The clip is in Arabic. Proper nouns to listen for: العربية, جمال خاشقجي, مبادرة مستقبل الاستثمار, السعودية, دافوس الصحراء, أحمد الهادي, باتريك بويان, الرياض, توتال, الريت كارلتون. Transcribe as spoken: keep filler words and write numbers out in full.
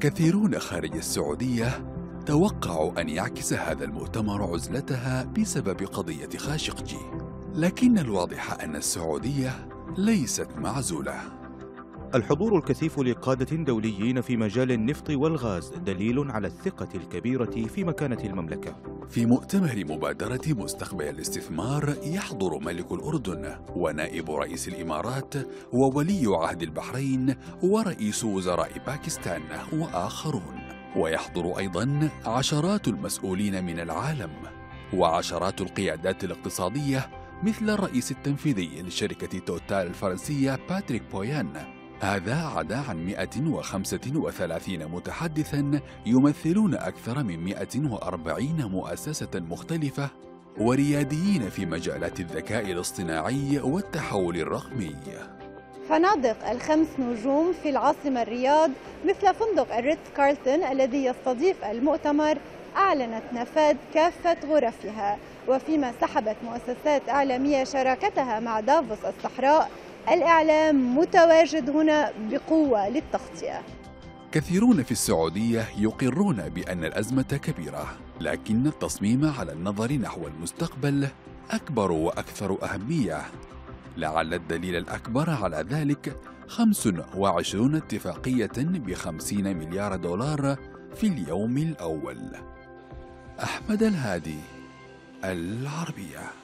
كثيرون خارج السعودية توقعوا أن يعكس هذا المؤتمر عزلتها بسبب قضية خاشقجي، لكن الواضح أن السعودية ليست معزولة. الحضور الكثيف لقادة دوليين في مجال النفط والغاز دليل على الثقة الكبيرة في مكانة المملكة. في مؤتمر مبادرة مستقبل الاستثمار يحضر ملك الأردن ونائب رئيس الإمارات وولي عهد البحرين ورئيس وزراء باكستان وآخرون، ويحضر أيضا عشرات المسؤولين من العالم وعشرات القيادات الاقتصادية مثل الرئيس التنفيذي لشركة توتال الفرنسية باتريك بويان. هذا عدا عن مئة وخمسة وثلاثين متحدثاً يمثلون أكثر من مئة وأربعين مؤسسة مختلفة ورياديين في مجالات الذكاء الاصطناعي والتحول الرقمي. فنادق الخمس نجوم في العاصمة الرياض مثل فندق الريت كارلتون الذي يستضيف المؤتمر أعلنت نفاذ كافة غرفها، وفيما سحبت مؤسسات إعلامية شراكتها مع دافوس الصحراء الإعلام متواجد هنا بقوة للتغطية. كثيرون في السعودية يقرون بأن الأزمة كبيرة، لكن التصميم على النظر نحو المستقبل أكبر وأكثر أهمية. لعل الدليل الأكبر على ذلك خمس وعشرين اتفاقية بخمسين مليار دولار في اليوم الأول. أحمد الهادي، العربية.